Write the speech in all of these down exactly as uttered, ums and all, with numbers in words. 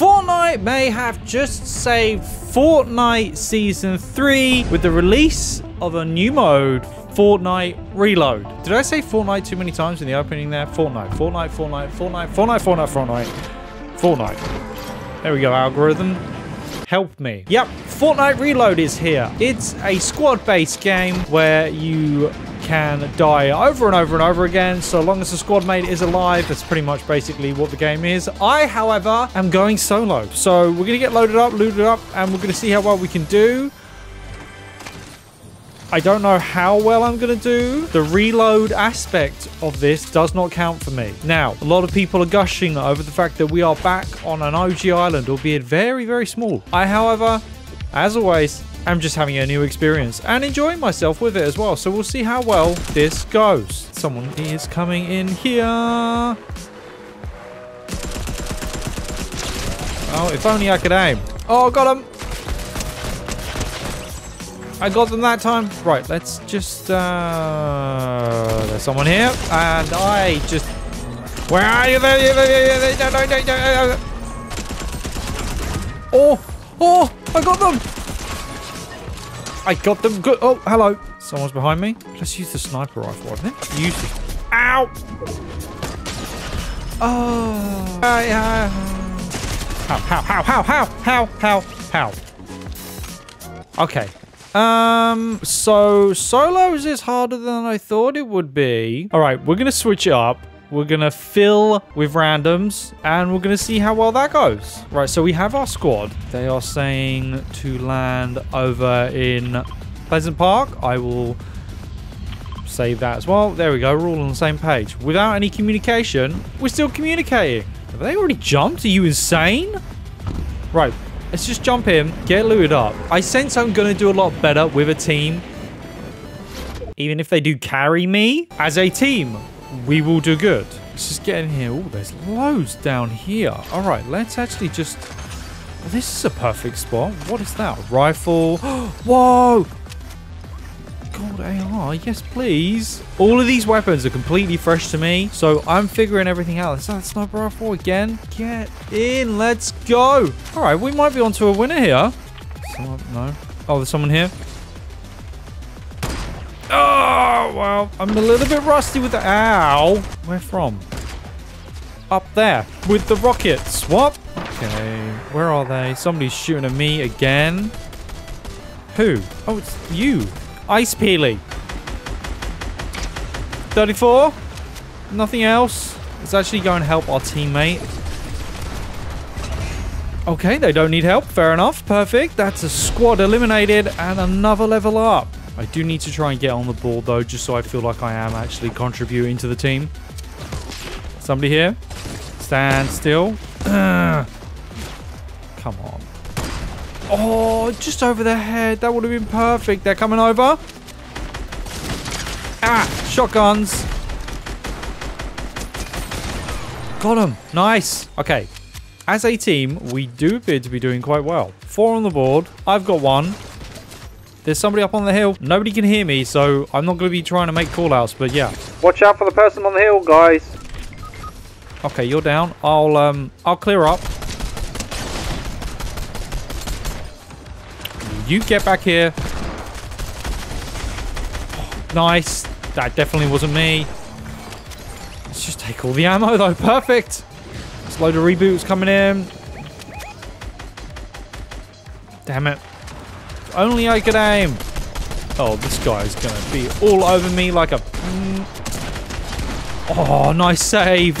Fortnite may have just saved Fortnite Season three with the release of a new mode, Fortnite Reload. Did I say Fortnite too many times in the opening there? Fortnite, Fortnite, Fortnite, Fortnite, Fortnite, Fortnite, Fortnite, Fortnite. There we go, algorithm. Help me. Yep, Fortnite Reload is here. It's a squad-based game where you can die over and over and over again. So long as the squad mate is alive, that's pretty much basically what the game is. I, however, am going solo. So we're gonna get loaded up, looted up, and we're gonna see how well we can do. I don't know how well I'm gonna do. The reload aspect of this does not count for me. Now, a lot of people are gushing over the fact that we are back on an O G island, albeit very, very small. I, however, as always, am just having a new experience and enjoying myself with it as well. So we'll see how well this goes. Someone is coming in here. Oh, if only I could aim. Oh, got him. I got them that time. Right, let's just, uh, there's someone here, and I just, where are you? Oh, oh, I got them. I got them, good. Oh, hello. Someone's behind me. Let's use the sniper rifle, I think. Use it. Ow. Oh. How, how, how, how, how, how, how, how. Okay. Um, so solos is harder than I thought it would be. All right, we're going to switch it up. We're going to fill with randoms and we're going to see how well that goes. Right, so we have our squad. They are saying to land over in Pleasant Park. I will save that as well. There we go. We're all on the same page. Without any communication, we're still communicating. Have they already jumped? Are you insane? Right. Let's just jump in, get looted up. I sense I'm gonna do a lot better with a team. Even if they do carry me, as a team, we will do good. Let's just get in here. Oh, there's loads down here. All right, let's actually just, well, this is a perfect spot. What is that? Rifle. Whoa! God, A R, yes please. All of these weapons are completely fresh to me, so I'm figuring everything out. Is that sniper rifle again? Get in, let's go. All right, we might be onto a winner here. Someone, no. Oh, there's someone here. Oh, well, I'm a little bit rusty with the, ow. Where from? Up there with the rocket swap. Okay, where are they? Somebody's shooting at me again. Who? Oh, it's you. Ice Peely. thirty-four. Nothing else. Let's actually go and help our teammate. Okay, they don't need help. Fair enough. Perfect. That's a squad eliminated and another level up. I do need to try and get on the board, though, just so I feel like I am actually contributing to the team. Somebody here. Stand still. Come on. Oh, just over the head. That would have been perfect. They're coming over. Ah, shotguns. Got him. Nice. Okay. As a team, we do appear to be doing quite well. Four on the board. I've got one. There's somebody up on the hill. Nobody can hear me, so I'm not going to be trying to make callouts, but yeah. Watch out for the person on the hill, guys. Okay, you're down. I'll, um, I'll clear up. You get back here. Oh, nice. That definitely wasn't me. Let's just take all the ammo, though. Perfect. There's a load of reboots coming in. Damn it. If only I could aim. Oh, this guy's going to be all over me like a... Oh, nice save.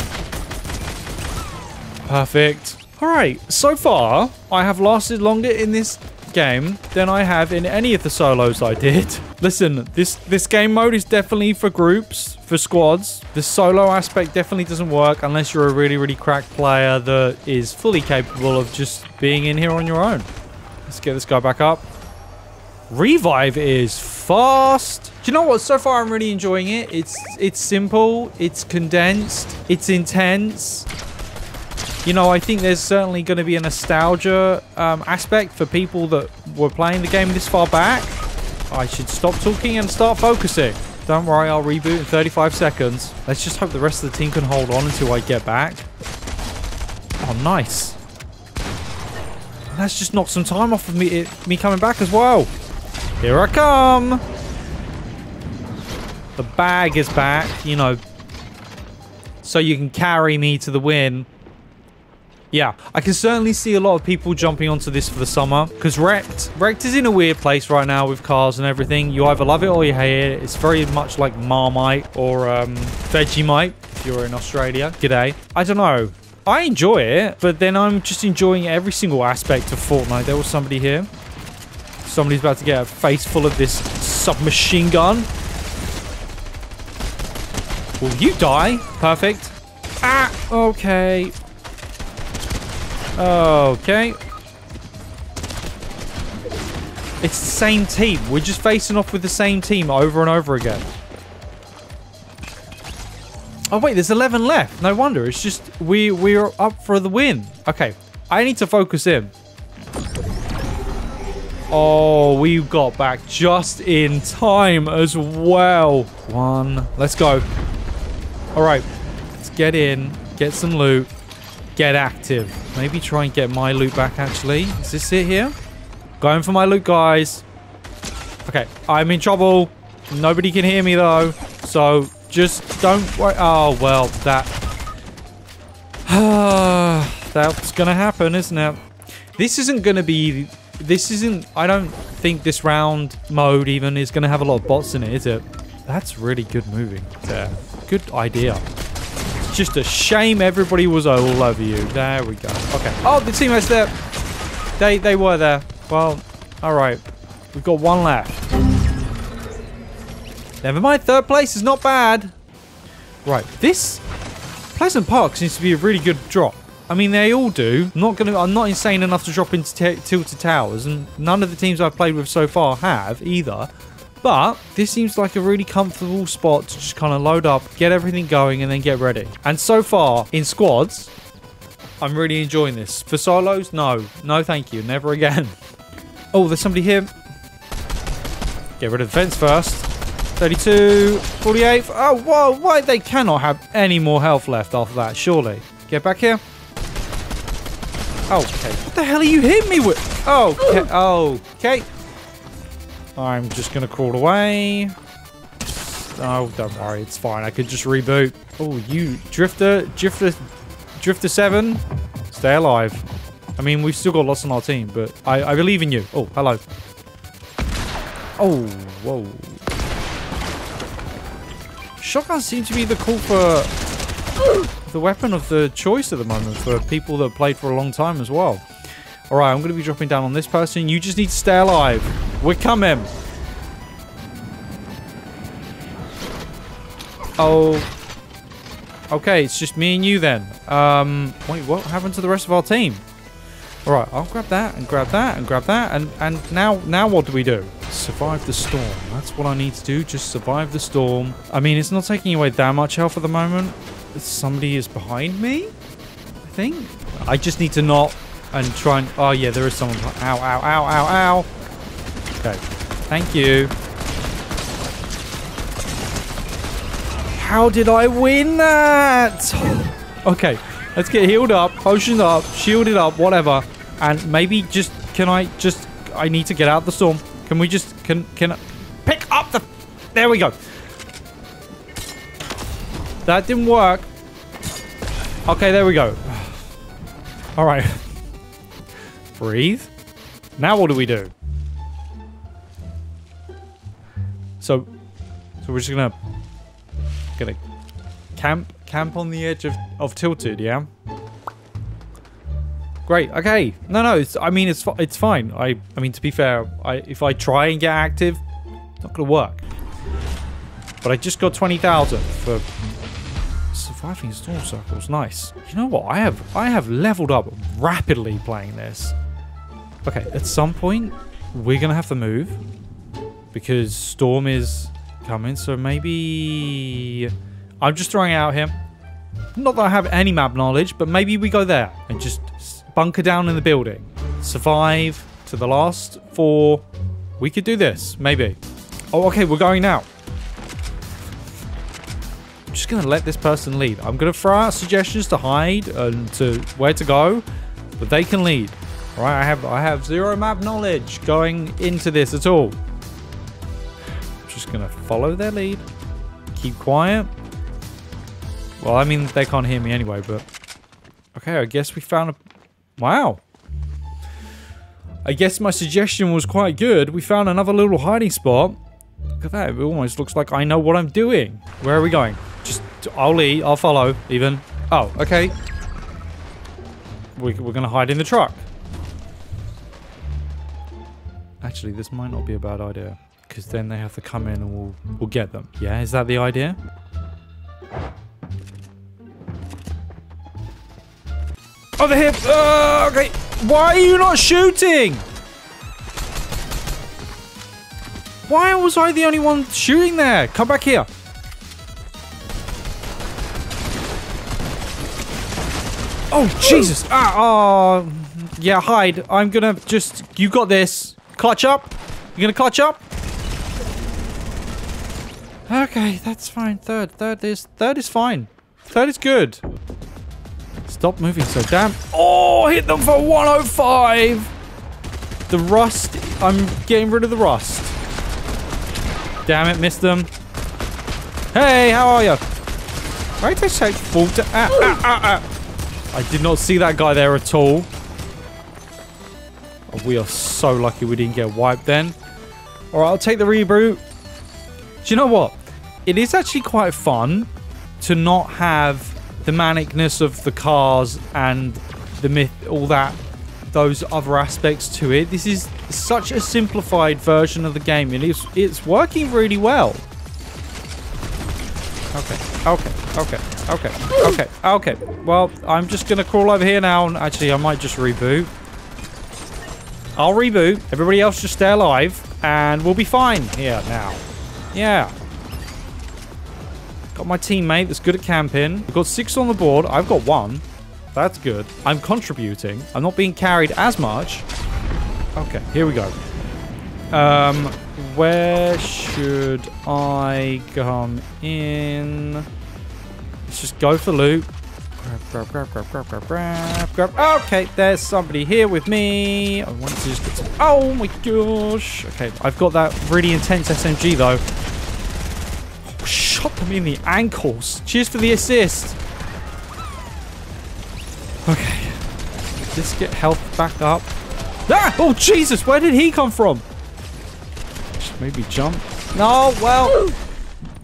Perfect. All right. So far, I have lasted longer in this game than I have in any of the solos I did. Listen, this this game mode is definitely for groups, for squads. The solo aspect definitely doesn't work unless you're a really, really crack player that is fully capable of just being in here on your own. Let's get this guy back up. Revive is fast. Do you know what? So far, I'm really enjoying it. It's it's simple. It's condensed. It's intense. You know, I think there's certainly going to be a nostalgia um, aspect for people that were playing the game this far back. I should stop talking and start focusing. Don't worry, I'll reboot in thirty-five seconds. Let's just hope the rest of the team can hold on until I get back. Oh, nice. that's just knocked some time off of me, it, me coming back as well. Here I come. The bag is back, you know, so you can carry me to the win. Yeah, I can certainly see a lot of people jumping onto this for the summer, because Wrecked, Wrecked is in a weird place right now with cars and everything. You either love it or you hate it. It's very much like Marmite or um, Vegemite if you're in Australia. G'day. I don't know. I enjoy it, but then I'm just enjoying every single aspect of Fortnite. There was somebody here. Somebody's about to get a face full of this submachine gun. Will you die? Perfect. Ah, okay. Okay. It's the same team. We're just facing off with the same team over and over again. Oh, wait, there's eleven left. No wonder. It's just we, we're up for the win. Okay, I need to focus in. Oh, we got back just in time as well. One. Let's go. All right. Let's get in. Get some loot. Get active. Maybe try and get my loot back, actually. Is this it here? Going for my loot, guys. Okay, I'm in trouble. Nobody can hear me, though. So, just don't worry. Oh, well, that... That's gonna happen, isn't it? This isn't gonna be... This isn't... I don't think this round mode even is gonna have a lot of bots in it, is it? That's really good moving there. Good idea. Just a shame everybody was all over you. There we go. Okay. Oh, the teammates there. They they were there. Well, all right. We've got one left. Never mind. Third place is not bad. Right. This Pleasant Park seems to be a really good drop. I mean, they all do. I'm not gonna. I'm not insane enough to drop into t Tilted Towers, and none of the teams I've played with so far have either. But this seems like a really comfortable spot to just kind of load up, get everything going, and then get ready. And so far, in squads, I'm really enjoying this. For solos, no. No, thank you. Never again. Oh, there's somebody here. Get rid of the fence first. thirty-two, forty-eight. Oh, whoa, why? They cannot have any more health left after that, surely. Get back here. Oh, okay. What the hell are you hitting me with? Oh, okay. Oh, okay. I'm just going to crawl away. Oh, don't worry. It's fine. I could just reboot. Oh, you drifter, drifter, drifter seven. Stay alive. I mean, we've still got lots on our team, but I, I believe in you. Oh, hello. Oh, whoa. Shotguns seem to be the call for the weapon of the choice at the moment for people that have played for a long time as well. All right, I'm going to be dropping down on this person. You just need to stay alive. We're coming. Oh. Okay, it's just me and you then. Um, wait, what happened to the rest of our team? All right, I'll grab that and grab that and grab that. And, and now, now what do we do? Survive the storm. That's what I need to do. Just survive the storm. I mean, it's not taking away that much health at the moment. Somebody is behind me, I think. I just need to not and try and... Oh, yeah, there is someone. Ow, ow, ow, ow, ow. Okay. Thank you. How did I win that? Okay. Let's get healed up, potioned up, shielded up, whatever. And maybe just... Can I just... I need to get out of the storm. Can we just... Can... Can I... Pick up the... There we go. That didn't work. Okay, there we go. All right. Breathe. Now what do we do? So, so we're just gonna, gonna camp, camp on the edge of, of Tilted, yeah? Great, okay. No, no, it's, I mean, it's it's fine. I, I mean, to be fair, I, if I try and get active, it's not gonna work. But I just got twenty thousand for surviving storm circles, nice. You know what, I have, I have leveled up rapidly playing this. Okay, at some point, we're gonna have to move. Because storm is coming, so maybe... I'm just throwing it out here. Not that I have any map knowledge, but maybe we go there and just bunker down in the building. Survive to the last four. We could do this, maybe. Oh, okay, we're going now. I'm just going to let this person lead. I'm going to throw out suggestions to hide and to where to go, but they can lead. Right, I have I have zero map knowledge going into this at all. I'm just gonna follow their lead. Keep quiet. Well, I mean they can't hear me anyway, but okay, I guess we found a wow. I guess my suggestion was quite good. We found another little hiding spot. Look at that. It almost looks like I know what I'm doing. Where are we going? Just, I'll lead. I'll follow, even. Oh, okay. We, we're going to hide in the truck. Actually, this might not be a bad idea. Because then they have to come in and we'll, we'll get them. Yeah, is that the idea? Oh, they're here. Oh, okay. Why are you not shooting? Why was I the only one shooting there? Come back here. Oh, Jesus. Ah, oh, yeah, hide. I'm gonna just... You got this. Clutch up. You're gonna clutch up? Okay, that's fine. Third. Third is... Third is fine. Third is good. Stop moving so damn... Oh, hit them for one oh five. The rust... I'm getting rid of the rust. Damn it, missed them. Hey, how are you? Why did I say full to... Ah, ah, ah, ah. I did not see that guy there at all. Oh, we are so lucky we didn't get wiped then. All right, I'll take the reboot. Do you know what? It is actually quite fun to not have the manicness of the cars and the myth, all that, those other aspects to it. This is such a simplified version of the game, and it's it's working really well. Okay, okay, okay, okay, okay, okay. Well, I'm just gonna crawl over here now, and actually, I might just reboot. I'll reboot. Everybody else just stay alive, and we'll be fine here now. Yeah. Got my teammate that's good at camping. We've got six on the board. I've got one. That's good. I'm contributing. I'm not being carried as much. Okay, here we go. Um, where should I come in? Let's just go for loot. Grab, grab, grab, grab, grab, grab, grab, grab. Okay, there's somebody here with me. I want to just get some... Oh my gosh. Okay, I've got that really intense S M G though. Oh, shot them in the ankles. Cheers for the assist. Okay, let's get health back up. Ah! Oh, Jesus! Where did he come from? Should maybe jump. No, well...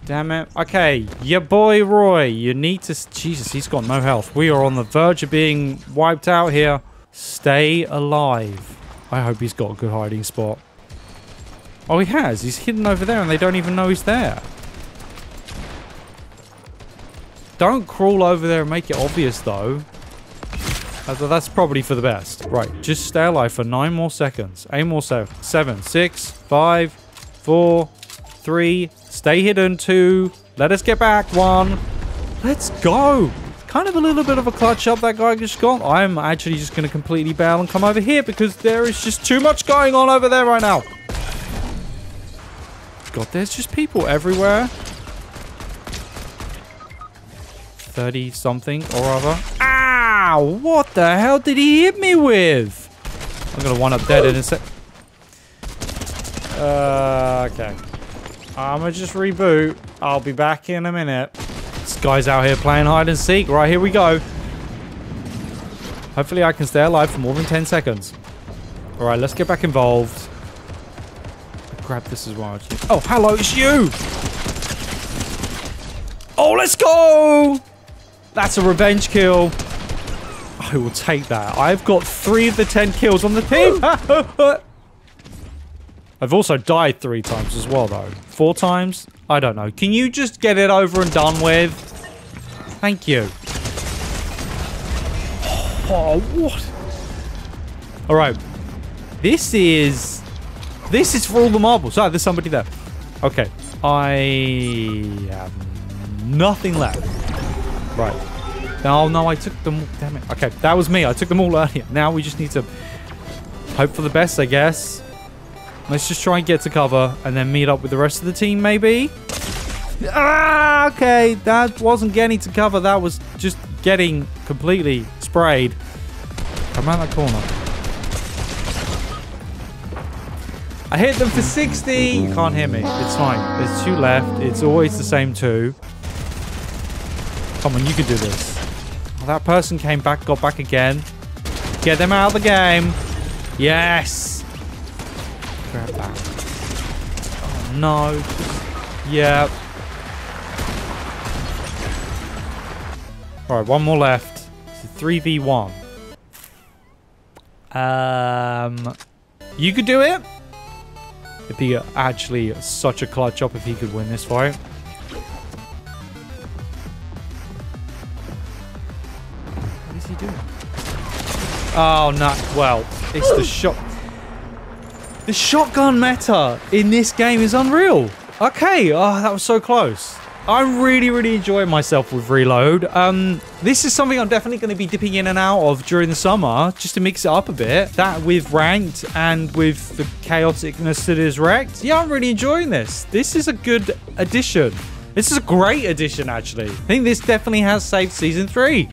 Damn it. Okay, your boy Roy, you need to... Jesus, he's got no health. We are on the verge of being wiped out here. Stay alive. I hope he's got a good hiding spot. Oh, he has. He's hidden over there and they don't even know he's there. Don't crawl over there and make it obvious, though. That's probably for the best. Right, just stay alive for nine more seconds. Eight more seconds. Seven, six, five, four, three. Stay hidden. Two. Let us get back. One. Let's go. Kind of a little bit of a clutch up that guy just got. I'm actually just going to completely bail and come over here because there is just too much going on over there right now. God, there's just people everywhere. Thirty something or other. Ow! What the hell did he hit me with? I'm gonna one up dead in a sec. Uh, okay. I'm gonna just reboot. I'll be back in a minute. This guy's out here playing hide and seek. Right, here we go. Hopefully I can stay alive for more than ten seconds. All right, let's get back involved. Grab this as well. Oh, hello, it's you! Oh, let's go! That's a revenge kill. I will take that. I've got three of the ten kills on the team. I've also died three times as well, though. Four times? I don't know. Can you just get it over and done with? Thank you. Oh, what? All right. This is... This is for all the marbles. Oh, there's somebody there. Okay. I have nothing left. Right. No, no, I took them all. Damn it. Okay, that was me. I took them all earlier. Now we just need to hope for the best, I guess. Let's just try and get to cover and then meet up with the rest of the team, maybe. Ah, okay. That wasn't getting to cover. That was just getting completely sprayed. Come around that corner. I hit them for sixty. You can't hear me. It's fine. There's two left. It's always the same two. Come on, you can do this. Oh, that person came back, got back again. Get them out of the game. Yes. Grab that. Oh, no. Yeah. All right, one more left. It's a three v one. Um, you could do it. It'd be actually such a clutch up if he could win this fight. What is he doing? Oh, no. Well, it's the shot. The shotgun meta in this game is unreal. Okay. Oh, that was so close. I'm really, really enjoying myself with Reload. Um, this is something I'm definitely going to be dipping in and out of during the summer, just to mix it up a bit. That with Ranked and with the chaoticness that is Wrecked. Yeah, I'm really enjoying this. This is a good addition. This is a great addition, actually. I think this definitely has saved Season three.